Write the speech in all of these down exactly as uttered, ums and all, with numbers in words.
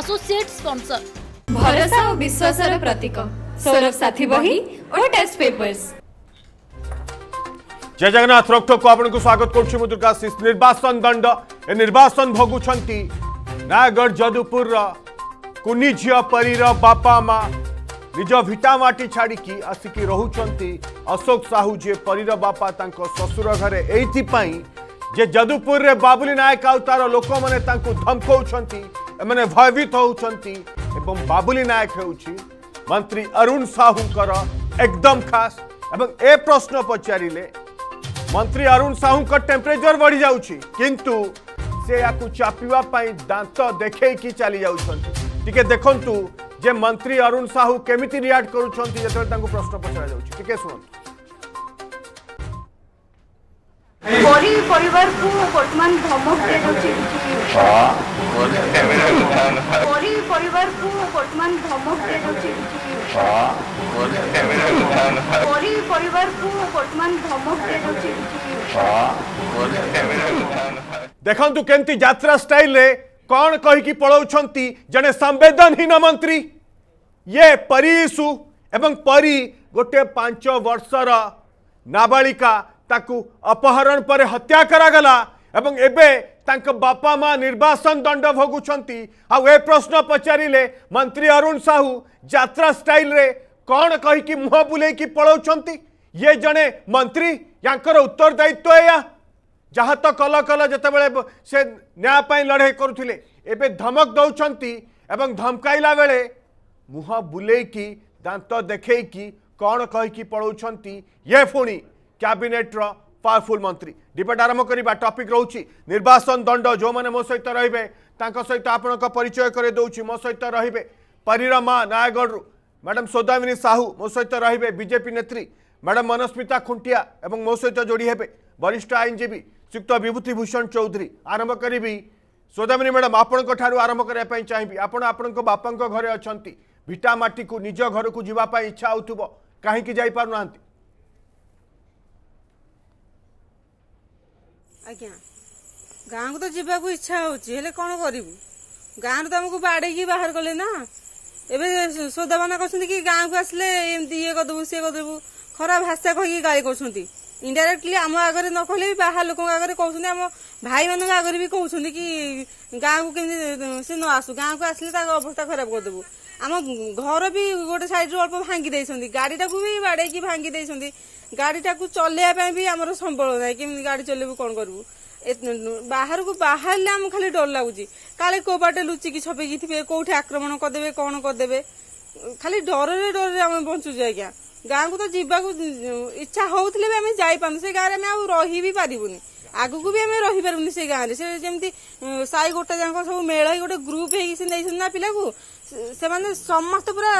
Associate sponsor भरोसा और विश्वास प्रतीक सौरभ साथी बही और टेस्ट पेपर्स। जय जगन्नाथ। रोकटोक को आपन को स्वागत करुछि मु दुर्गा सिंह। निर्वाचन दंड ए निर्वाचन भोगुछंती नागढ़ जदुपुर कुनी झिया परीर बापा माँ निज भिटामाटी छाड़ी आसिकी रोचंती अशोक साहू जे परीर बापा तांको ससुर घरे एइथिपई जे जदुपुर रे बाबुली नायक आउ तार लोक माने तांको धमकाउछंती एमने भयभीत होउछंती एवं बाबुली नायक होउछि मंत्री अरुण साहू कर एकदम खास एवं ए प्रश्न पचारिले मंत्री अरुण साहू का टेम्परेचर बढ़ी जाउछि किंतु से याकु चापिवा पई दांत देखे की चली जाउछंती। टिके देखंतु जे मंत्री अरुण साहू केमिति रिएक्ट करूछंती जतबे तांको प्रश्न पचरा जाउछि। टिके सुनंतु। परी परिवार को वर्तमान धमक दे जाउछि परी परिवार को वर्तमान धमक दे जाउछि परी परिवार को वर्तमान धमक दे जाउछि। देखंतु केंती यात्रा स्टाइल रे कोन कहि की पळौछंती जने संवेदनहीन मंत्री ये परीसु एवं परी गोटे पांच वर्षर नाबालिका ताकू अपहरण पर हत्या करागला एवं एबे तांक बापा माँ निर्वासन दंड भोगुछंती। आउ ए प्रश्न पचारिले मंत्री अरुण साहू यात्रा स्टाइल रे कौन कहि की मुह बुले की पळौछंती ये जने मंत्री यांकर उत्तरदायित्व या जहाँ तो कल कल जतबेले से न्याय पई लड़े करुथिले एबे धमक दउछंती एवं धमकाइला बेले मुह बुले की दांत देखे की कौन कहि की पळौछंती ये फुणी कैबिनेट रो पावरफुल मंत्री। डिबेट आरंभ करबा। टॉपिक रहउछि निर्वाचन दंड। जो माने मो सहित रहिबे तांको सहित आपन को परिचय करे दउछि। मो सहित रहिबे परीरा मां नायगढ़ मैडम सौदामिनी साहू। मो सहित रहिबे बीजेपी नेत्री मैडम मनस्मिता खुंटिया एवं मो सहित जोड़ी हेबे वरिष्ठ आईनजीवी श्रीयुक्त विभूति भूषण चौधरी। आरंभ करी सौदामिनी मैडम आपन को ठारू आरंभ करे पई चाहिबी। आपन आपन को बापन को घरे अछंती भिटा माटी को निज घर को जीवा पई इच्छा होतबो काहे कि जाई पारु नांती। आज्ञा गाँव को तो जावाक इच्छा होले कौन करू गाँव तो आमको बाड़े बाहर कले ना एवं सौदाबाना कर गाँव को आसले ये करदेबू सी करदेबू खराब भाषा कही गाली कर इंडायरेक्टली आम आगे न कहले भी बाहर लोक आगे कहते आम भाई मान आगे भी कहते कि गाँव को कमी से न आसू गाँव को आसले अवस्था खराब करदेबू आम घर भी गोटे साइड अल्प भांगी देती गाड़ी टाक भी बाड़े भांगी देती गाड़ी टाक चलने भी आम संबल ना कि गाड़ी चलबू कौन करूँ बाहर को बाहर आम खाली डर लगुच काले कौ बाटे लुचिकी छपेकी थे कौटे आक्रमण करदे कौन करदे खाली डर डर आम बचुचे। आज्ञा गाँव को तो जावाक इच्छा होते भी आम जापार से गाँव में आम रही भी पारूनी आगू को भी आम रही पारूनी से गाँव में से जमी साई गोटा जाक सब मेल गोटे ग्रुप होना पिला को से समस्त पूरा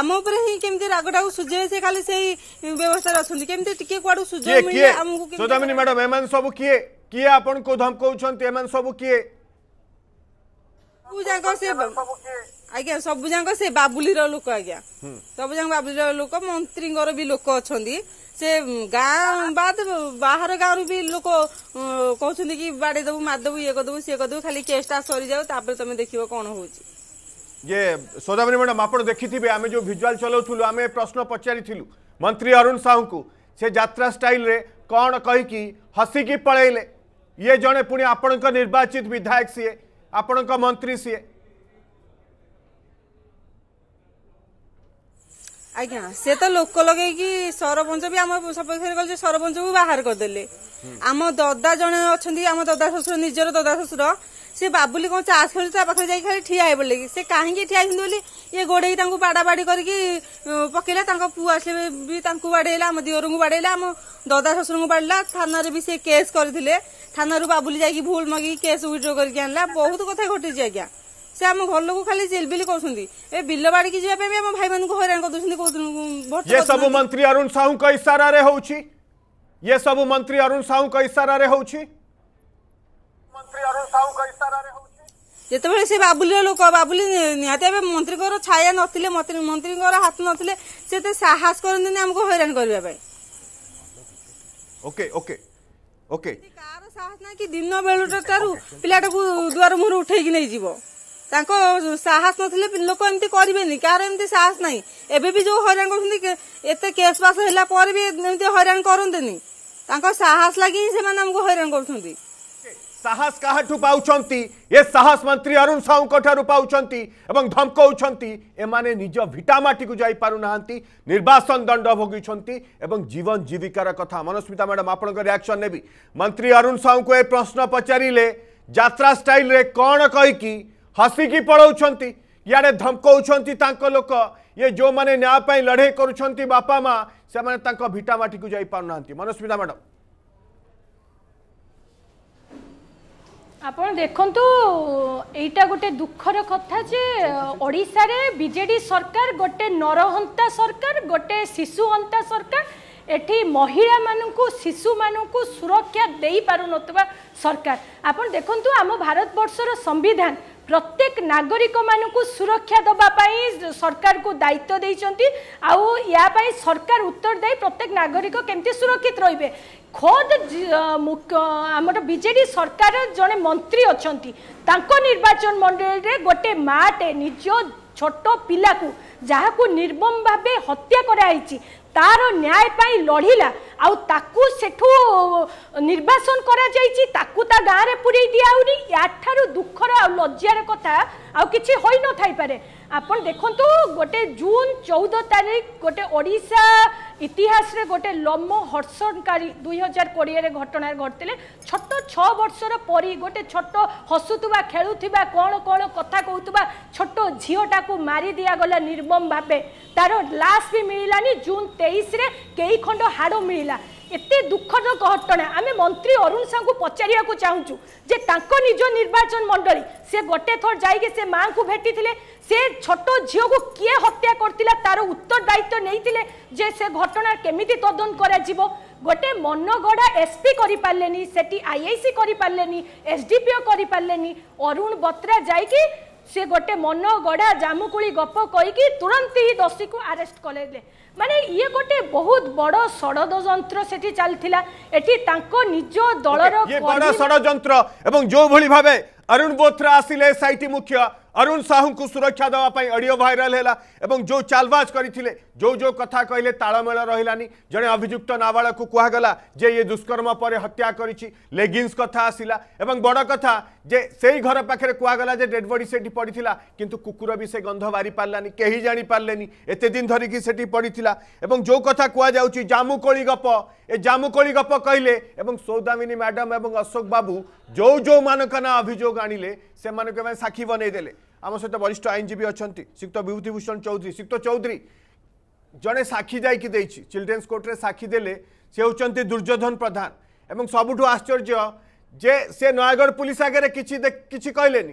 आम उपर ही केमती राग टाक सुझे से खाली से व्यवस्था अच्छे केमती टिके कुआडू सुझे मिले हमहु के सदामिनी मैडम एमन सब किए किए आपन को धमकाउछंती एमन सब किए पूजा को से आज्ञा सबू जाक से बाबुली लोक आज्ञा सबू जाक बाबुली लोक मंत्री भी लोक अच्छा से गाँव बाद बाहर गाँव भी लोक कहते कि बाड़े देवु मारदेबू ये करदेबू सी करदेबू खाली केसटा सरी जाओ तापर तुम देख कौन हो ये। सौदामिनी मैडम आप देखिए आम जो भिजुआल चलाऊ आम प्रश्न पचारि मंत्री अरुण साहू को से यात्रा स्टाइल रे कौन कहीकि हसिकी पलैले ये जड़े पुणी आपण निर्वाचित विधायक सीए आपण मंत्री सीए। आज्ञा से तो लोक लगे कि सरपंच भी आम सपक्ष गल सरपंच को बाहर करदे आम ददा जड़े अच्छा आम ददा शशुर निजर ददा शशुर से बाबुली कौन चाष खेल पाखे जाकर ठिया बोले से कहीं ठिया बोली ये गोड़े बाड़ा बाड़ी करके पकेला पुआ आसले भी बाड़ेला आम दिवर को बाड़ेला आम ददा शशुर को बाड़ेला थाना भी से केस करते थाना बाबुली जाकि भूल मगे केस विड्रो करके आनला बहुत कथा घटी। आज्ञा से आम घर लोक खाली चिलबिल कर बिल बाड़ी की जावाई आम भाई मान हईराण कर ये सब मंत्री अरुण साहू का इशारा रे हो ये सब मंत्री अरुण साहू का इशारा रे हो जिते से बाबुली लोक बाबुली निहती मंत्री छाया नथिले मंत्री हाथ नथिले से साहस करते आमको हैरान करने कार साहस ना कि दिन बेलू ठार पिलाटा को दुआर मुहर उठे नहीं जीव साहस नोक एम करें कार एम साहस ना एवं जो हईराण करेस पास हईराण करते साहस लगे हिंसा हईराण कर साहस काहाठू पाउछंती ये साहस मंत्री अरुण साहू कोठारू पाउछंती एवं धमकाउछंती एमाने निज भिटामाटी को जाई पारु नाहंती निर्वासन दंड भोगीछंती एवं जीवन जीविकार कथा मनस्मिता मैडम आपनकर रिएक्शन नेबी मंत्री अरुण साहू को ए प्रश्न पचारिले यात्रा स्टाइल रे कोन कहि की हसी की पळौछंती याडे धमकाउछंती तांको लोक ये जो माने न्याय पई लड़े करूछंती बापा मां से माने तांको भिटामाटी को जाई पारु नाहंती मनस्मिता मैडम आपण देखंतु एटा गोटे दुखर कथा जे ओडिसा रे बीजेडी सरकार गोटे नरहंता सरकार गोटे शिशुहंता सरकार एठी महिला मानकू शिशु मानकू सुरक्षा देई पारु नतबा सरकार। आपण देखंतु आम भारत वर्षर संविधान प्रत्येक नागरिक मानकू सुरक्षा दबा पाई सरकार को दायित्व देइचंती आउ या पाई सरकार उत्तरदायी प्रत्येक नागरिक केमती सुरक्षित रहिबे। खोद आमर बीजेडी सरकार जड़े मंत्री अच्छा निर्वाचन मंडल रे गोटे माटे निज छोटो पिला को जहाँ को निर्मम भाव हत्या कराई तार न्याय पाई लड़ीला आकू सेठू निर्वासन करा जायछि ताकू ता गाँ में पुरे दियाउनी याठारु दुखर आ लज्जार कथा आ किछि होई न थाई पारे। आपण देखंतु गोटे जून चौदह तारीख गोटे ओडिशा इतिहास रे गोटे लम्ब हर्षणकारी दुई हजार कोड़े घटना घटते छोट छ वर्षर परी गोटे छोट हसुवा खेलुवा कौन कौन कथा कहूवा छोट झीटा को मारी दिगला निर्मम भाव तार लाश भी मिललानी जून तेईस रे कई खंड हाड़ मिलला एते दुखद घटना आमे मंत्री अरुण साहू पचारिया को चाहूँ जे तांको निज निर्वाचन मंडली से गोटे थर जाइके से माँ को भेटी थिले से छोट झील को किए हत्या करथिला तार उत्तर दायित्व नहीं थिले जे से घटना केमिति तदन करा जीवो गोटे मनगढ़ा एसपी करि पारलेनी सेटी आईआईसी करि पारलेनी एसडीपीओ करि पारलेनी अरुण बत्रा जाइके से गोटे मनगढ़ा जामुकुली गप कहीकि तुरंत ही दोषी को अरेस्ट कले माने ये गोटे बहुत बड़ षड्यंत्र सेठी चलथिला एठी तांको निज दलर ये बड़ षड्यंत्र एवं जो भली भाबे अरुण बोथरा आसिले एसआईटी मुख्य अरुण साहू को सुरक्षा दवा पई ऑडियो वायरल हैला एवं जो चालबाज करिथिले जो जो कथा कहले ताळमेल रहिलानी जने अभियुक्त नाबालक को कुहा गला जे ये दुष्कर्म पर हत्या करिछि लेगिंग्स कथा आसिला एवं बड़ कथा जे सेही घर पाखरे कुहा गला जे डेड बॉडी सेठी पडिथिला किंतु कुकुर भी से गंध वारी पारलानी केही जानि पारलेनी एते दिन धरि कि सेठी पडिथिला एवं जो कथा कुहा जाउछि जामुकोली गप ए जामुकोली गप कहले एवं सौदामिनी मैडम एवं अशोक बाबू जो जो मानकना अभियोग आनिले से मानक में साक्षी बनै देले आम सहित वरिष्ठ आईनजीवी अच्छा श्रीयुक्त विभूतिभूषण चौधरी श्रीयुक्त चौधरी जड़े साक्षी जाकि चिल्ड्रेन्स कोर्टे साक्षी देले से होचंती दुर्योधन प्रधान एवं सबुठू आश्चर्य जे से नयगढ़ पुलिस आगे कि किसी कहलेनी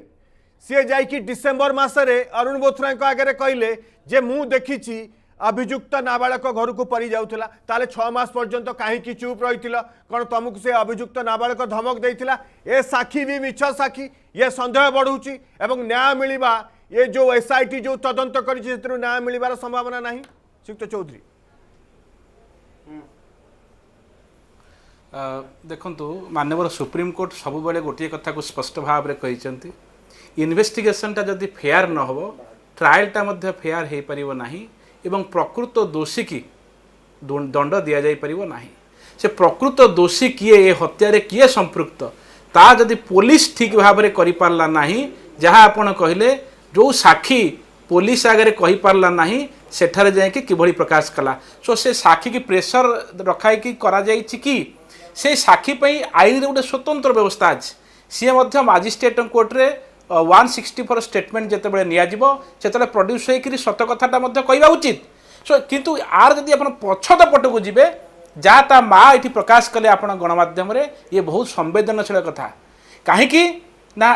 सी जाकि डिसेम्बर मसरे अरुण बोथरा आगे कहले जे मु देखी अभियुक्त नाबालक घर को परी जाऊला ताले छह मास पर्यंत कहीं चुप रही कौन तुमको से अभियुक्त नाबालक धमक देता ए साक्षी भी मिछ साक्षी ये संदेह बढ़ुची एवं न्याय मिलवा ये जो एसआईटी जो तदंत कर न्याय मिलवार संभावना नहीं श्रीयुक्त चौधरी देखु मानवर सुप्रीमकोर्ट सब बेले गोटे कथा को स्पष्ट भाव में कहते इन्वेस्टिगेशन टा जदि फेयर न हो ट्रायलटा फेयर हो पार ना एवं प्रकृत दोषी की दंड दि जापर ना से प्रकृत दोषी किए ये हत्यारे किए संपृक्त ता जदि पुलिस ठीक भाव में करपारा ना जहाँ आपड़ कहले जो साक्षी पुलिस आगे कहीपारा ना सेठार जाकि किभली प्रकाश कला सो से साक्षी की प्रेसर रखाई कि से साक्षी आईन गोटे स्वतंत्र व्यवस्था अच्छे सी मजिस्ट्रेट कोर्टे वन सिक्सटी फोर स्टेटमेंट जितेबाला नियाजिबो प्रोड्यूस होकर सत कथाटा कहवा उचित सो किंतु आर जदि आप पछत पटकू जी जहाँ ता माँ ये प्रकाश कले आप गणमाध्यम ये बहुत संवेदनशील कथा कहीं ना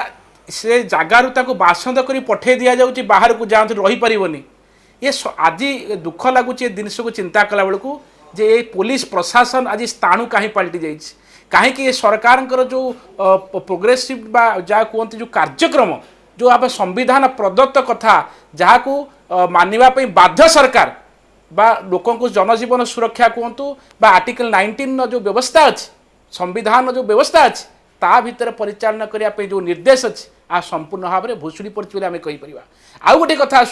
से जगारू बासंद कर पठे दि जाऊँगी बाहर को जाती रहीपरि ये आज दुख लगुच जिनस को चिंता कला बेलू जे पुलिस प्रशासन आज स्थाणु कहीं पलटि जा कहीं ये सरकार जो प्रोग्रेसिव बा जहाँ कहते जो कार्यक्रम जो आप संविधान प्रदत्त कथा जहाँ को मानवाई बाध्य सरकार बा लोक जनजीवन सुरक्षा कहतु बा आर्टिकल नाइंटीन जो व्यवस्था अच्छे संविधान जो व्यवस्था अच्छे ता भर परिचालन करने जो निर्देश अच्छे आ संपूर्ण भाव में भुशुड़ी पड़ी आम कहीपर। आउ गोटे कथा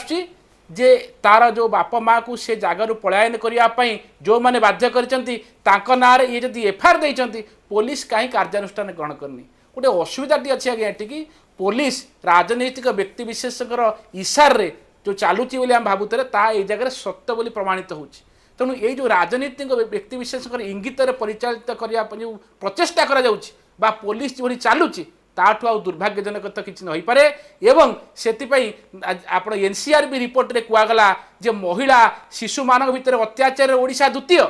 जे तार जो बापा माँ को से जगार पलायन करने जो मैंने बाध्य कर ना ये जब एफआईआर देते पुलिस कहीं कार्यानुष्ठान ग्रहण करनी गोटे असुविधाटी अच्छे आगे एटी पुलिस राजनैतिक व्यक्तिविशेषकर इशारे जो चलुची आम भावुते जगह सत्य बोली प्रमाणित हो। तेणु ये जो राजनीतिक व्यक्तिविशेष इंगित परिचालित करने जो प्रचेषा करा पुलिस जो चलुची ताठू आउ दुर्भाग्यजनक तो किसी न होपे। एवं से आप एनसीआरबी रिपोर्ट रे कुआगला जे महिला शिशु मान भर अत्याचार ओडिशा द्वितीय।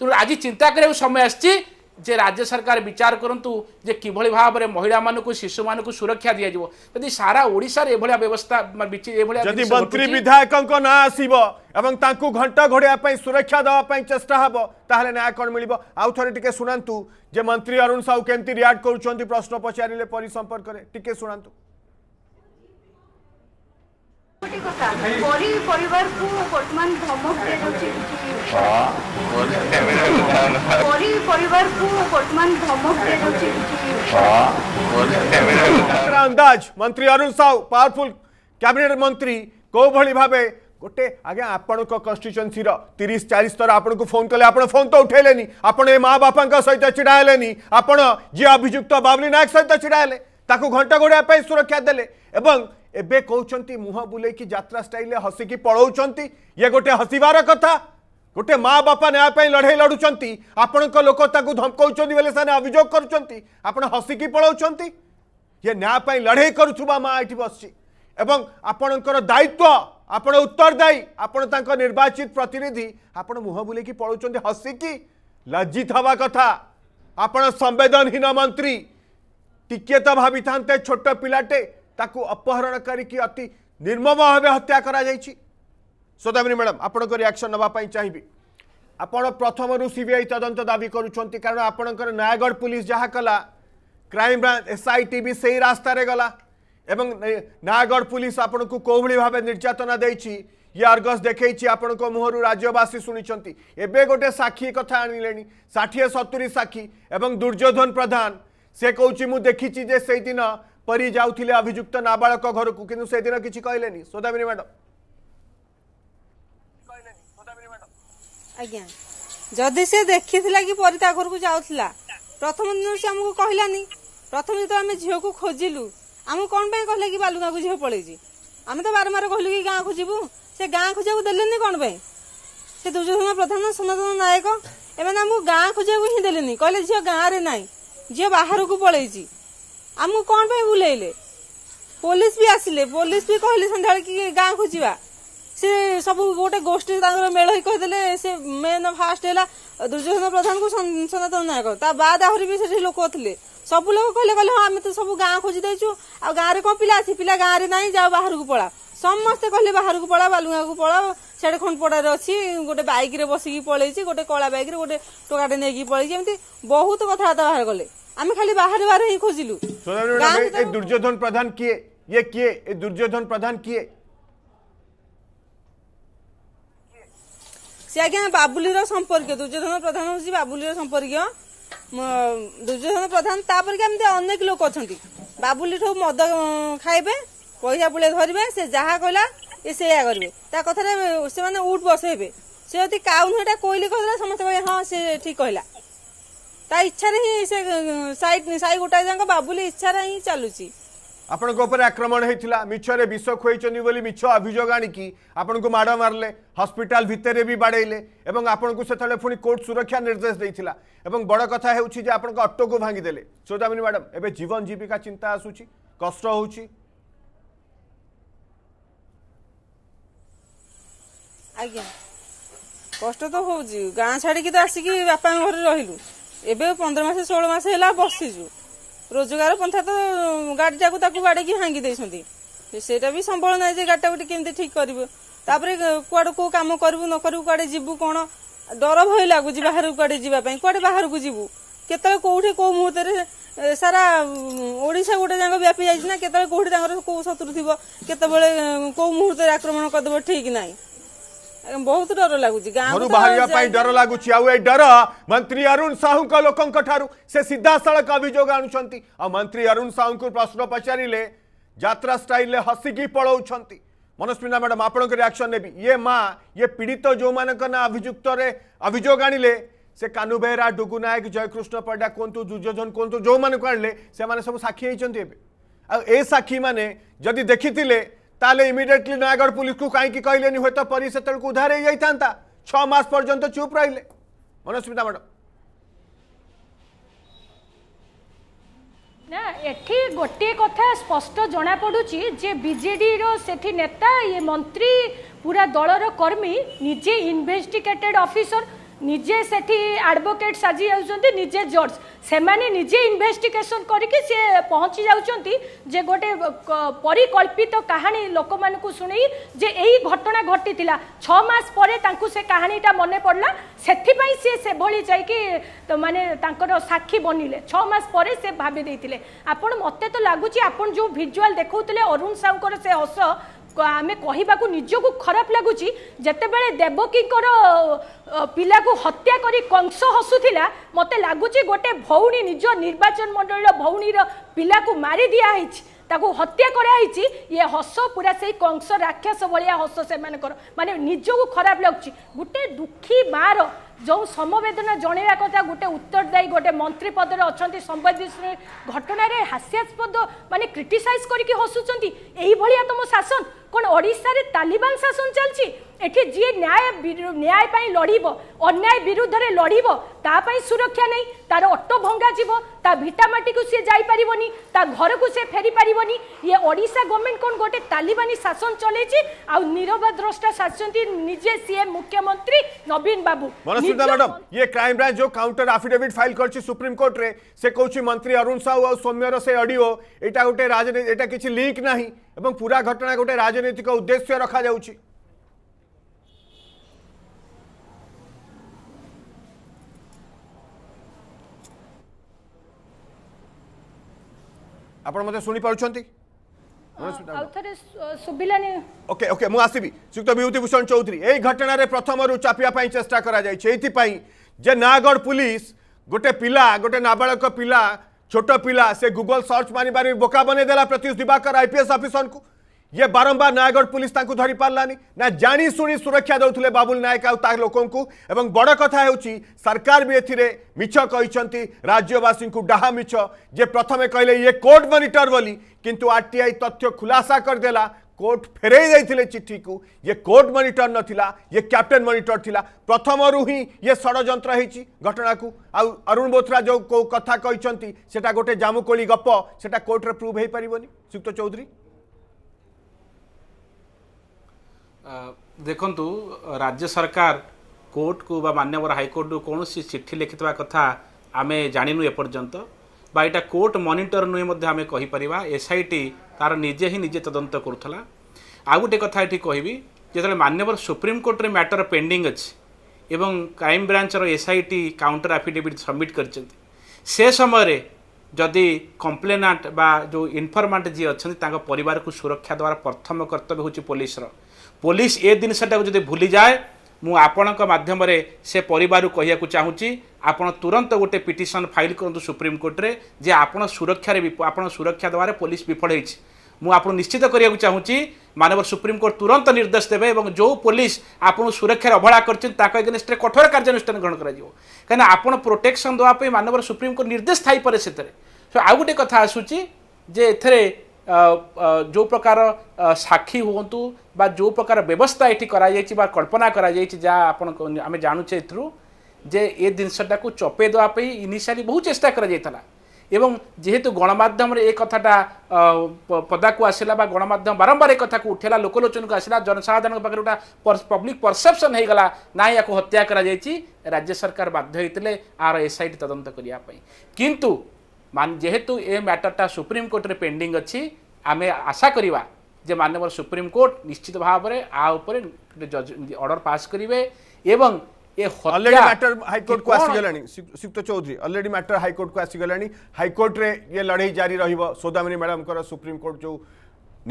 तेणु आज चिंता कर समय आसी जे राज्य सरकार विचार करंतु जे किभली भाव में महिला मान शिशु मान सुरक्षा दिया दिजो यदि सारा ओडिशा रे एभलिया व्यवस्था यदि मंत्री विधायक ना आसीबो एवं तांकू घंटा घोड़िया पई सुरक्षा दवा पई चेष्टा हबो ताहले ना कोन मिलिबो। आउ थोरे टिके सुनंतु जे मंत्री अरुण साहू केमती रिएक्ट करूछंती प्रश्न पचारिले परि संपर्क रे टिके सुनंतु। कोटी कथा परि परिवार को वर्तमान धमक दे दोची हां परि परिवार को वर्तमान धमक दे दोची हां। अंदाज मंत्री अरुण साहू पावरफुल कैबिनेट मंत्री को भली भाबे गोटे आगे आपण को कन्स्टिट्युएंसी रो तीस चालीस स्तर आपण को फोन कले आपण फोन तो उठेलेनी आपण ए मां बापा का सहित चिडालेनी आपण जे अभियुक्त बाबली नायक सहित चिडाले ताकू घंटा घोड़िया पे सुरक्षा देले एवं एबे कहते मुह बुले कि यात्रा स्टाइल हसिकी पलाउंट ये गोटे हसिवार कथा गोटे माँ बापा न्याय लड़े लड़ुंट आपण लोक धमकाउं बोले से अभियोग कर हसिकी पलाउंट ये न्याय लड़े करुवा माँ ये बस आपणकर दायित्व आपण उत्तरदायी आपण निर्वाचित प्रतिनिधि आपण मुह बुले कि पलाउंट हसिकी लज्जित हवा कथा। आपण संवेदनहीन मंत्री टिके तो भाभी थाते छोट पिलाटे ताकू अपहरण करके अति निर्मम भाव हत्या करा सोदामिनी मैडम आपण को रिएक्शन नापी चाहिए। आपण प्रथम रु सीबीआई तदंत दावी करुँच कारण आपणकर नयागढ़ पुलिस जहाँ कला क्राइम ब्रांच एसआईटी भी सही रास्त गला एवं नयागढ़ पुलिस आपण को कोभली भाव निर्यातना दे आर्गस देखी आपण को मुहर राज्यवासी शुणी एबे गोटे साक्षी कथा आने षाठी सतुरी साक्षी एवं दुर्योधन प्रधान से कौचि मु देखी से दिन परी जाऊले अभियुक्त नाबालक घर को किंतु से दिन किसी कहले सोदामिनी मैडम आज्ञा जदि से देखी कि परी घर को जाऊला प्रथम दिन से आमको कहलानी प्रथम दिन तो आम झील को खोजिलु आम कौन कहला कि बालुगा को झील पलैजी आम तो बारंबार कहलु कि गाँ खोजू से गाँ खोजा देले कौन से दुर्योधन प्रधान सनातन नायक एवं आमको गाँ खोजा हिं देले कहले झील गाँव में ना झील बाहर को पलैजी आमको कौन पे बुले पुलिस भी आसिले पुलिस भी कहले संध्या कि गाँ को जीवा से सब गोटे गोष्ठी मेल ही कहीदेले से मेन फास्ट है दुर्योधन प्रधान को सनातन नायक ता बाद आहरी भी से लोक थे सब लोग कहले कहले हाँ आम तो सब गाँ खोजी देचु आ गाँव कौन पिला अच्छी पिला गाँव में ना जाओ बाहर को पला समस्ते कहले बाहर को पला बालुगा को पला सेठे खंडपड़ार अच्छी गोटे बैक्रे बसिकी पलैची गोटे कला बैक्रे गोटे टोकाटे नहीं पलैची एमती बहुत कथबार्ता बाहर कले आम खाली बाहर बाहर ही खोजिलु। दुर्योधन प्रधान किए ये किए ए दुर्योधन प्रधान किए से आज्ञा बाबुलीर संपर्क दुर्योधन प्रधान हूँ बाबुलीर संपर्क दुर्योधन प्रधान तापर अनेक लोक अच्छा बाबुली ठू मद खाइबे पैसा बुले धरबे से जहा कहला ये से करेंगे ता कथा से उठ बसइबे से यदि काउन कहली कहला समस्त कह हाँ से ठीक कहला ता इच्छा ही से साई साई गोटा जाक बाबुली इच्छा ही चलुची आपण को ऊपर आक्रमण होता मिछरे विष खुआई बोली मिछ अभियोग आनिकी आपण को माड़ मारे हॉस्पिटल भितर भी बाड़ेले एवं आपण को सेतले पुनी कोर्ट सुरक्षा निर्देश देइथिला एवं बड़ कथा हेउची जे आपण को अटो को भांगी देले। सोदामिनी मैडम एबे जीवन जीविका चिंता आसुची कष्ट होउची आज्ञा कष्ट तो होउची गां छाड़ी की तो आसीकी बापा घर रहिलु एबे पंद्रह मास सोलह मास है बसीजु रोजगार पंथा तो गाड़ी जाक बाड़ी की भांगी देटा भी संभव ना गाड़ीटा गोटे केमती ठीक करूँ तापर कौड़ कौ कम करू न करू कड़े जीवु कौन डर भय लगुच बाहर कड़े जावाई कड़े बाहर को जीवु केतले कौटे कौ मुहूर्त सारा ओडिशा गोटे जाक व्यापी जाइना केतले कौटे कौ शत्रु थी केतबले कौ मुहूर्त आक्रमण करदेव ठीक ना बहुत डर लगुच बाहर डर लगुच डर मंत्री अरुण साहू का लोकों से सीधा साल अभियोग आनुंट मंत्री अरुण साहू को प्रश्न पचारे यात्रा स्टाइल हसिकी पलाउछंती। मनस्मिता मैडम आपण रिएक्शन ने भी ये माँ ये पीड़ित जो मान ना अभियुक्त अभियोग आणिले से कानू बेहरा डुगु नायक जयकृष्ण पड्डा कहतु दुर्योधन कहतु जो मानक आणिले से माने सब साक्षी होइछंती। ए साक्षी माने जदि देखिथिले ताले इमिडिएटली नयागढ़ पुलिस को कहीं कहले हूँ तो परी से उधार हो जाता छह मास पर्यंत चुप रहिले। मनस्मिता मैडम ना एठी गोटे कथा स्पष्ट जना पड़ुची जे बीजेडी रो सेठी नेता ये मंत्री पूरा दलर कर्मी निजे इन्वेस्टिगेटेड ऑफिसर निजे सेठी एडवोकेट साजी आउछंती निजे जज से माने निजे इन्वेस्टिगेशन करके से पहुँची जाउछंती जे गोटे परिकल्पित कहानी लोक मान को सुनई जे एही घटना घटीतिला छ मास परे तांकु से कहानीटा मने पड़ला सेठी पई से से भोली जाय कि तो माने तांकर साक्षी बनिले छ मास परे से भाबी देइतिले। आपण मते तो लागुची आपण जो विजुअल देखौतिले अरुण साहूकर से हस आमे कहबाकू निजकू खराब लगुची जेतेबेले देवकींकर पिला को हत्या करी कंस हसुथिला मते लगुची गोटे भौणी निज निर्वाचन मंडल भौणीर पिला को मारी दिया हैछि ताकू हत्या कराई ये हस पूरा से कंस राक्षस भाया हस से माने निजकू खराब लगुच। गोटे दुखी मार जो समवेदना जनवा कथा गोटे उत्तरदायी गोटे मंत्री पदर अच्छा संवादविश्व घटन हास्यास्पद माने क्रिटिसाइज करके हसुंट यही तुम शासन कौन ओडिशा तालिबान शासन चलती एठी जी न्याय न्याय पाई लड़ीबो अन्याय विरुद्ध रे लड़ीबो ता पाई सुरक्षा नहीं तार अट्टो भंगा जीवो ता भिटामाटी को सी जाई परिबोनी ता घर को से फेरी परिबोनी ये ओडिशा गवर्नमेंट कोन गोटे तालिबानी शासन चलेची आ नीरव द्रष्टा शासनती निजे सीएम मुख्यमंत्री नवीन बाबू। मनस्मिता मैडम ये क्राइम ब्रांच जो काउंटर एफिडेविट फाइल करची सुप्रीम कोर्ट रे से कहूची मंत्री अरुण साहू आ सौम्यर से ऑडियो एटा गोटे राजनीति एटा किछि लीक नाही एवं पूरा घटना गोटे राजनीतिक उद्देश्य रखा जाउची। आपण मते सुनी पाउछंती आ थरे सुबिलाने ओके ओके मु आसीबी सुक्त विभूति भूषण चौधरी ए घटना रे प्रथम रु चापिया पई चेष्टा करा जाय छै एति पई जे नागड़ पुलिस गोटे पिला गोटे नाबालक पिला छोट पिला से गूगल सर्च मानि बारे बोका बने देला प्रतियुष दिवाकर आईपीएस ऑफिसर को ये बारंबार नागड़ पुलिस तांकु धरि पारलानी ना जानी सुनी सुरक्षा दउथले बाबुल नायक आ ता लोकन को एवं बड़ कथा हेउची सरकार भी एथिरे मिछ कहिसंती राज्यवासी को डाहा मिछ जे प्रथमे कहले ये कोर्ट मॉनिटर बोली किंतु आरटीआई तथ्य खुलासा कर देला कोर्ट फेरई दैथिले चिट्ठी को ये कोर्ट मॉनिटर नथिला ये कैप्टन मॉनिटर थिला प्रथम रु ही ये षडयंत्र हेची घटना को आ अरुण बोथरा जो को कथा कहिसंती सेटा गोटे जामुकोली गप सेटा कोर्ट रे प्रूव हे परिबोनी। सुक्त चौधरी देखंतु राज्य सरकार कोर्ट को बा मान्यवर हाईकोर्ट कौन चिट्ठी लिखिता कथा आम जाणीनु एपर्यंत बा एटा कोर्ट मॉनिटर नुहे मध्य आमे कहि परिबा एसआईटी तार निजे ही निजे तदंत करुथला। आ गोटे कथा एठी कहिबी जेतले मान्यवर सुप्रीम कोर्ट रे मैटर पेंडिंग अछि एवं क्राइम ब्रांच रो एसआईटी काउंटर एफिडेविट सबमिट करछथि से समय जदि कंप्लेनाट बा जो इनफर्मांट जी अछि तांका परिवार को सुरक्षा द्वारा प्रथम कर्तव्य होछि पुलिस रो पुलिस ए जिनटा को भूली जाए मु आपण माध्यम से परिवार कहया चाहूँगी आपण तुरंत गोटे पिटिशन फाइल करंतु सुप्रीम कोर्ट रे जे आपण सुरक्षा रे आपण सुरक्षा द्वारा पुलिस विफल होइछ मु आपण निश्चित करिया चाहूँगी मानव सुप्रीम कोर्ट तुरंत निर्देश देबे और जो पुलिस आपण सुरक्षा अवहेला करछन ताको अगेंस्ट रे कठोर कार्यानुष्ठान ग्रहण करा जिवो कना आपण प्रोटेक्शन दवा पे मानव सुप्रीम कोर्ट निर्देश थाई परे सेतरे। सो आ गोटे कथा आसुची जे एथरे जो प्रकार साक्षी हूँ बा जो प्रकार व्यवस्था ये करा कल्पना करें जानूचे एथरू जे ए जिनटा को चपे देवाई इनिशियली बहुत चेष्टा करा एवं जेहेतु गणमाध्यम रे कथाटा पदा को आसला गणमाध्यम बारंबार एक कथा को उठेला लोकलोचन को आसला जनसाधारण पाखे गोटा पब्लिक परसेप्शन हो गला ना या हत्या करा राज्य सरकार बाध्य होते आर एसआईटी तदंत करने किंतु मान जेहेतु ए मैटरटा सुप्रीम कोर्ट रे पेंडिंग अच्छी आम आशा करवा जे माननीय सुप्रीम कोर्ट निश्चित भाव में आ ऊपर जज ऑर्डर पास करिवे एवं ए ऑलरेडी मैटर हाई कोर्ट को आसी गलानी। सुक्त Chaudhary already matter High Court को आसी गलानी हाई कोर्ट रे ये लड़ाई जारी रहिबो सौदामिनी मैडम कर सुप्रीम कोर्ट जो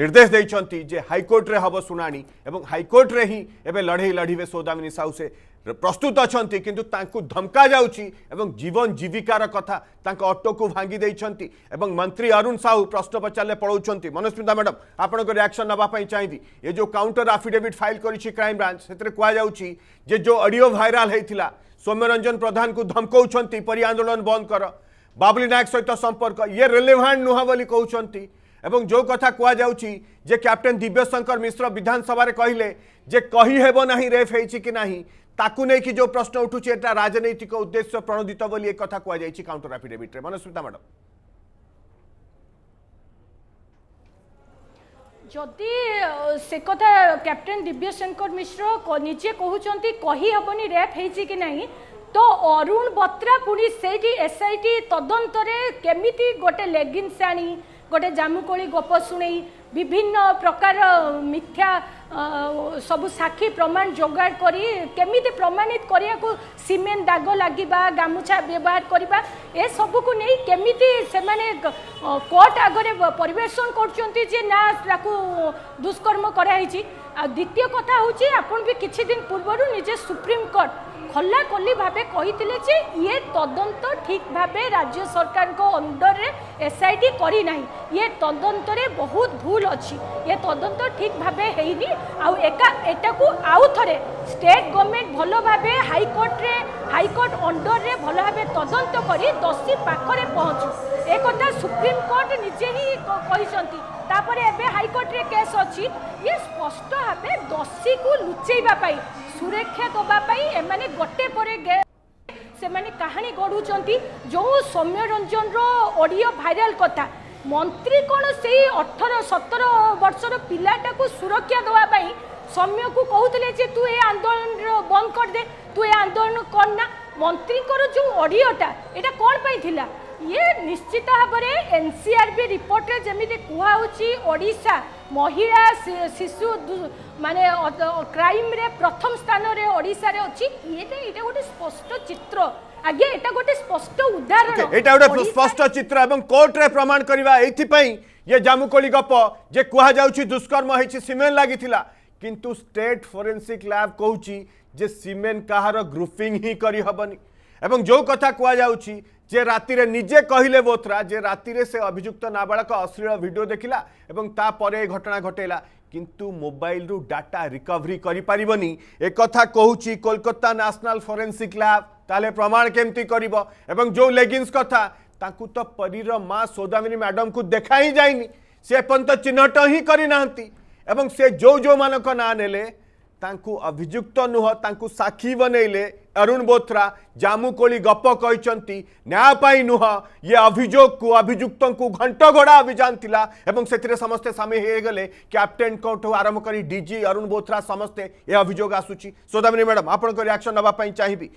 निर्देश देइछंती जे हाई कोर्ट रे हबो सुनानी एवं हाई कोर्ट रे ही एबे लड़ाई लढीबे सौदामिनी साहू से प्रस्तुत अच्छी किंतु तांकु धमका जाउछि एवं जीवन जीविकार कथा तांका ऑटो को भांगी देइछंती एवं मंत्री अरुण साहू प्रश्न पचारे पलाउछंती। मनस्मिता मैडम आपण को रिएक्शन नबा पई चाहिदी। ये जो काउंटर एफिडेविट फाइल करिछि क्राइम ब्रांच सेतरे कुआ जाउछि जे जो ऑडियो वायरल हेतिला सौम्यरंजन प्रधान को धमकाउछंती परि आंदोलन बंद कर बाबुली नायक सहित संपर्क ये रेलेवेंट नुहा बोली कहउछंती एवं जो कथा कुआ जाउछि जे कैप्टन दिव्यशंकर मिश्र विधानसभा कहले जे कही हेबो नाही रेफ हेछि कि नाही ताकू नहीं कि जो प्रश्न उठुची एटा राजनैतिक उद्देश्य प्रणोदित बोली एक कथा कुआ जाइछि काउंटर एफिडेविट रे। मनस्मिता मैडम जदि से कथा कैप्टन दिव्यशंकर मिश्र निजे कहउछंती कही हेबोनी रेफ हेछि कि नाही तो अरुण बत्रा पुणी सेठी एसआईटी तदंत केमिति गोटे लेगिंग्स आनी गोटे जामुकोली गोप शुणी विभिन्न प्रकार मिथ्या सबु साक्षी प्रमाण जोगाड़ करी केमिति प्रमाणित करिया को सीमेंट दाग लगिबा गामुछा व्यवहार करिबा ए सब को नहीं केमिति से माने कोर्ट आगरे परिवेशन करचंती जे ना ताकू दुष्कर्म कराई छी। आ द्वितीय कथा होची आपण भी किछि दिन पूर्वरु निजे सुप्रीम कोर्ट खल्ला कोली भाबे कहितिले जे ये तदंत ठीक भाबे राज्य सरकार को अंडर रे एसआईटी करी नाही ये तदंत रे बहुत भूल अछि ये तदंत ठीक भाबे हेइनी आउ एका एटाकू आउ थरे स्टेट गवर्नमेंट भलो भाबे हाई कोर्ट रे हाई कोर्ट अंडर रे भलो भाबे तदंत करी दोषी पाखरे पहुँचू ए कथा सुप्रीम कोर्ट निजे ही कहिसंती। तापर एबे हाई कोर्ट रे केस अछि ये स्पष्ट भाबे दोषी को लुचैबा पाई सुरक्षा दबा पाई एमाने गोटे परे गे से माने कहानी गढ़ुचंती। जो सौम्यरंजन रो ऑडियो वायरल कथा मंत्री कोन सेही अठारह सतर वर्ष रो पिलाटा को सुरक्षा दबा पाई सौम्य को कहउतले जे तू ए आंदोलन बंद कर दे तू ए आंदोलन करना मंत्री को जो ऑडियोटा एटा कोन पाई थिला ये निश्चित भाव में एनसीआरबी रिपोर्ट रे जमिते कुहाउची ओडिशा महिला शिशु माने क्राइम रे प्रथम स्थान रे ओडिशा रे अछि येटा एटा गोटे स्पष्ट चित्र आगे एटा गोटे स्पष्ट उदाहरण एटा गोटे स्पष्ट चित्र एवं कोर्ट रे प्रमाण करबा एथि पई ये जामुकोली गप जे कुहा जाउची दुष्कर्म हेछि सीमेन लागिथिला किंतु स्टेट फोरेंसिक लैब कहउची जे सीमेन काहार ग्रुपिंग ही करी हबनी एवं जो कथा कुहा जाउची जे राति रे निजे कहले बोथरा जे राति रे से अभियुक्त नाबालक अश्लील वीडियो देखिला एवं तापरे घटना घटेला किंतु मोबाइल रु डाटा रिकवरी करि पारिबनी ए कथा कहूची कोलकाता नेशनल फोरेंसिक लैब ताले प्रमाण केमती करिवो एवं जो लेगिंग्स कथा ताकू तो परीर मां सोदामिनी मैडम को देखा ही जाइनी से पंत चिन्हट ही करी नाहंती एवं से जो जो मानक ना नेले तांकू अभियुक्त नुह तांकू साक्षी बनैले अरुण बोथरा जामुकोली गप कहते न्यायपाई नुह ये अभियोग को अभियुक्त को घंटा घोड़ा अभियान थिला एवं से समस्ते सामिल हो गले कैप्टेन कोर्ट आरंभ करी डीजी अरुण बोथरा समस्ते ये अभियोग आसूची। सोदामिनी मैडम आपण को रिएक्शन नबा पई चाहिबी।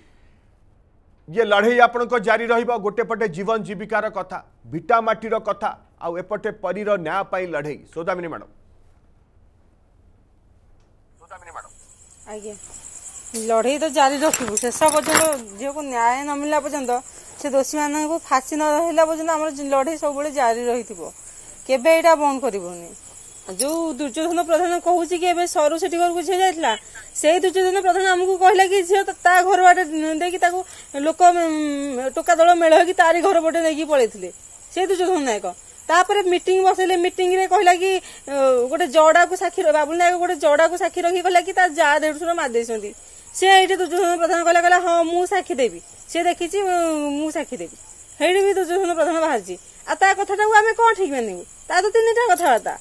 ये लड़े आपण को जारी रहिबा गोटे पटे जीवन जीविकार कथा भिटा माटीर कथा आ एपटे परीर न्यायपाई लड़े। सोदामिनी मैडम सोदामिनी मैडम आगे लड़ई तो जारी रखू शेष पर्यटन झील को न्याय न मिलला पर्यंत से दोषी मानक फाँसी न रहा पर्यटन आम लड़ई सब जारी रही केबे एटा बंद करनी। जो दुर्योधन प्रधान कहूँ कि सरू से घर को झी जाता से दुर्योधन प्रधान आमको कहला कि झी ता घर बाटे देखिए लोक टोका दल मेल हो तारी घर पटे नहीं पलैते से दुर्योधन नायक तापर मीटिंग बसैले मीटिंग रे कहला कि गोटे जड़ा को साक्षी बाबुल नायक गोटे जड़ा को साक्षी रखी कहला कि जा देढ़शुर मारिदेछंती से ये दुर्योधन प्रधान कहला कहला हाँ मुखी देवी सी देखी मुखी देवी हेटी भी दुर्योधन प्रधान बाहर आ ता कथा आम कौन ठीक मानू ता तो तीन टा कथबार्ता।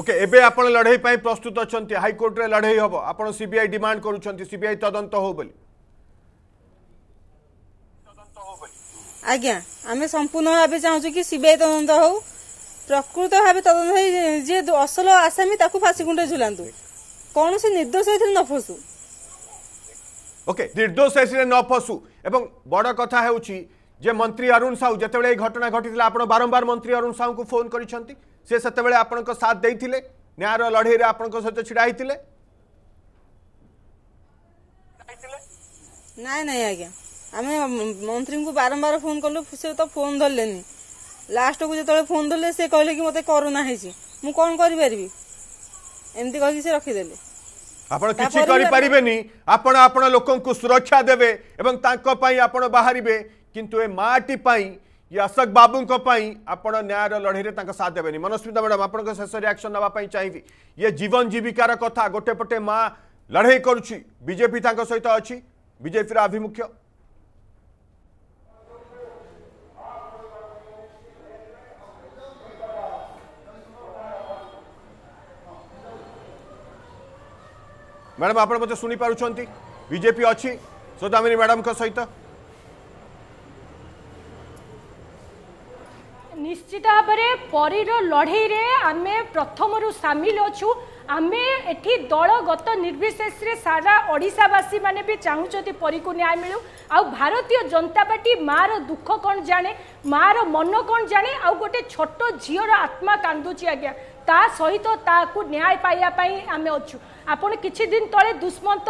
ओके एबे आपण लड़ाई पाई प्रस्तुत अछंती हाई कोर्ट रे लड़ाई हबो आपण सीबीआई डिमांड करूछंती सीबीआई तदंत हो बोली आज्ञा आम संपूर्ण भाव चाहूँ कि सीबीआई तदंत हो प्रकृत भाव तदंत जे असल आसामी ताकू फांसी गुंडे झुलांतु कौन से निर्दोष न फसू। ओके निर्दोष न फसू एवं बड़ कथा होउछि जे मंत्री अरुण साहू जतेबेले घटना घटीला आपण बारंबार मंत्री अरुण साहू को फोन करिसंती से सेतेबेले आपण को साथ देइथिले न्यायर लड़े रे आपण को सहित छिड़ा आइथिले नाही नाही आज्ञा आम मंत्री को बारंबार फोन कलु से तो फोन धरलेनी लास्ट को जो फोन धरले से कहले कि मते कोरोना है मुझे कौन कर रखीदे आपण किछि करि परिबेनी आपण आपण लोकंकु सुरक्षा देबे एवं तांको पई आपण बाहरिबे किंतु ए माटी पई ये अशोक बाबू को पई आपण न्यायर लड़े रे तांका साथ देबेनी। मनस्मिता मैडम आपण को शेष रिएक्शन नबा पई चाहिबी। ये जीवन जीविकार कथा गोटे पटे मां लड़े करूची बीजेपी तांका सहित अछि बीजेपी रा अभिमुख्य मैडम आप मत शुणी पार्टी बीजेपी अच्छी सोदामिनी मैडम को सहित निश्चित भाव में परीर लड़े रे आम प्रथम रु सामिल अच्छू आमे एठी दलगत निर्विशेष रे सारा ओडिशावासी माने भी चाहूँगी परी को न्याय मिलू। आ भारतीय जनता पार्टी माँ रो दुख कौन जाने माँ रो मन कौन जाने आ गोटे छोट झीओर आत्मा कांदुची आज्ञा ता सहित ताकू न्याय पाइबापी आम अच्छू। आपण किछि दिन तले दुष्मंत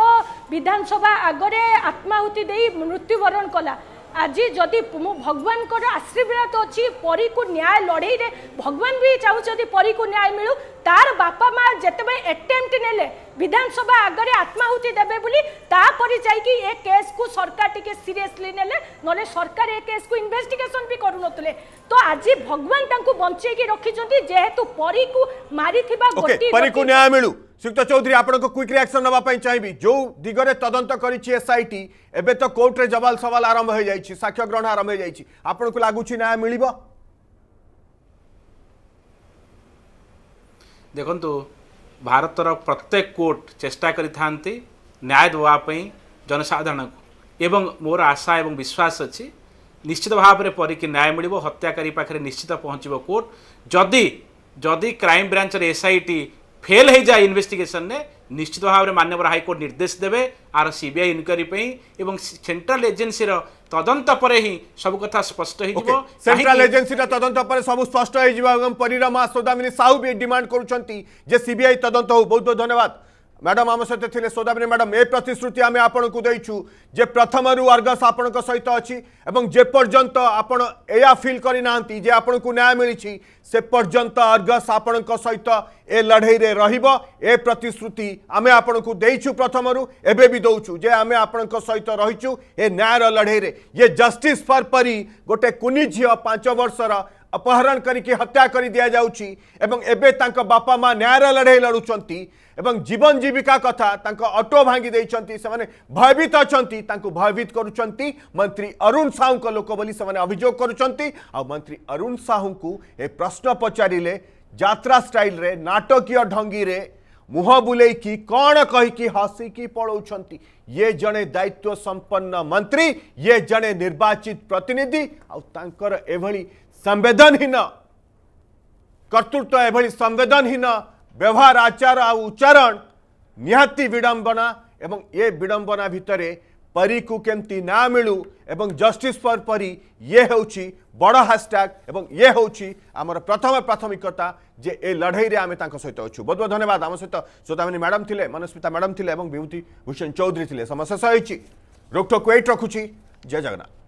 विधानसभा आगरे आत्माहुति देई मृत्युवरण कला। आज जदि मु भगवान को आशीर्वाद अच्छी परी को न्याय लड़े रे भगवान भी चाहूँगी परी को न्याय मिलू। तार बापा माँ जितेबाला एटेम्प्ट नेले विधानसभा आगे आत्माहुति देवे बोली तापर जाकि ए केस को सरकार टिके सीरियसली नेले नले सरकार ए केस को इन्वेस्टिगेशन भी करू नथले। तो आज भगवान तांको बंचे की रखिचंती जेहेतु परी को मारिथिबा गोटी परी को न्याय मिलू। श्रीयुक्त चौधरी आपण को क्विक रिएक्शन नबा पई चाहिबी। जो दिगरे तदंत करिछि एसआईटी एबे तो कोर्ट रे जवाब सवाल आरंभ हो जाइछि साक्ष्य ग्रहण आरंभ हो जाइछि आपण को लागुछि न्याय मिलिबो? देखंतु भारतर प्रत्येक कोर्ट चेष्टा करि थांती न्याय देवाई जनसाधारण को एवं मोर आशा एवं विश्वास अच्छी निश्चित भाव में परी कि न्याय मिल हत्याकारी पाखे निश्चित पहुँच कोर्ट। जदि जदि क्राइम ब्रांच रे एसआईटी फेल हो जाए इन्वेस्टिगेशन ने निश्चित भाव में माननीय हाईकोर्ट निर्देश देवे आर सीबीआई इनक्वारी सेंट्रल एजेन्सी तदंत पर ही सब कथा स्पष्ट हो। सेंट्रल एजेन्सी तदंत पर सब स्पष्ट हो। परीर माँ सोदामिनी साहू भी डिमांड कर सीबीआई तदंत हो। बहुत बहुत धन्यवाद मैडम आम सहित थे सोदामिनी मैडम। ए प्रतिश्रुति आम आपन को देचु जे प्रथम रु अर्गस आपन को सहित अछि एवं जे पर्यंत आपन एया फील करि नांती जे आपन को न्याय मिलिछि से पर्यंत अर्गस आपन को सहित ए लड़ाई रे रहिबो। ए प्रतिश्रुति आम आपन को देचु प्रथम रु एबे भी दउचु जे आम आपन को सहित रहिचु ए न्याय रो लड़ाई रे। ये जस्टिस फॉर परी गोटे कुनी झियो पांच वर्ष रा अपहरण करिके हत्या करी दिया जाउची एवं एबे तांका बापा माँ न्यायर लड़े लड़ुचंती एवं जीवन जीविका कथा तांका ऑटो भांगी देइचंती सेमाने भयभीत अछंती तांकु भयभीत करुचंती। मंत्री अरुण साहू को लोक बोली सेमाने अभियोग करुचंती। आ मंत्री अरुण साहू को ए प्रश्न पचारिले यात्रा स्टाइल रे नाटकीय ढंगी रे मुह बुलेकी कौन कहीकि हसिकी पलौंट। ये जड़े दायित्व संपन्न मंत्री ये जड़े निर्वाचित प्रतिनिधि आर एभली संवेदनहीन कर्तृत्व एभली संवेदनहीन व्यवहार आचार आ उच्चारण निहाती विडंबना एवं ये विडंबना भितरे परी को केमती ना मिलू एवं जस्टिस फॉर परी ये होची बड़ा हैशटैग एवं ये होची आमर प्रथम प्राथमिकता जे ए लड़ाई रे आमे तांको सहित अछु। बहुत बहुत धन्यवाद आम सहित सोदामिनी मैडम थिले मनस्मिता मैडम थिले एवं विभूति भूषण चौधरी थिले। समस्या सहित रोकटोक वेट रखुची। जय जगन्नाथ।